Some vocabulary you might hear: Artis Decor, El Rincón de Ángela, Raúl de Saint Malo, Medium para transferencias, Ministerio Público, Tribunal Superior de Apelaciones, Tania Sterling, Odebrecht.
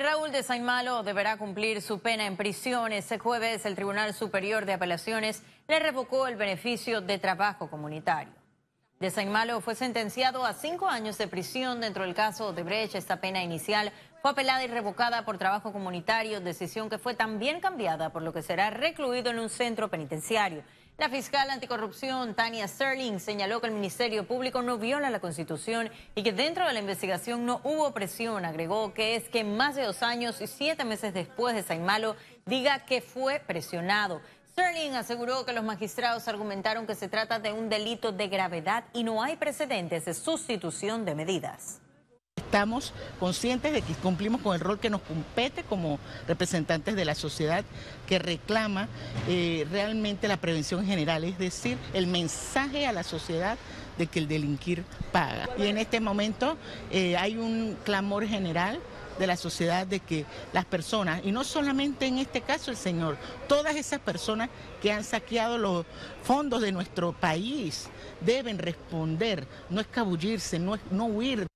Raúl de Saint Malo deberá cumplir su pena en prisión. Este jueves el Tribunal Superior de Apelaciones le revocó el beneficio de trabajo comunitario. De Saint Malo fue sentenciado a 5 años de prisión dentro del caso Odebrecht. Esta pena inicial fue apelada y revocada por trabajo comunitario, decisión que fue también cambiada, por lo que será recluido en un centro penitenciario. La fiscal anticorrupción Tania Sterling señaló que el Ministerio Público no viola la Constitución y que dentro de la investigación no hubo presión. Agregó que es que más de 2 años y 7 meses después de Saint Malo diga que fue presionado. Sterling aseguró que los magistrados argumentaron que se trata de un delito de gravedad y no hay precedentes de sustitución de medidas. Estamos conscientes de que cumplimos con el rol que nos compete como representantes de la sociedad que reclama realmente la prevención general, es decir, el mensaje a la sociedad de que el delinquir paga. Y en este momento hay un clamor general de la sociedad de que las personas, y no solamente en este caso el señor, todas esas personas que han saqueado los fondos de nuestro país deben responder, no escabullirse, no huir.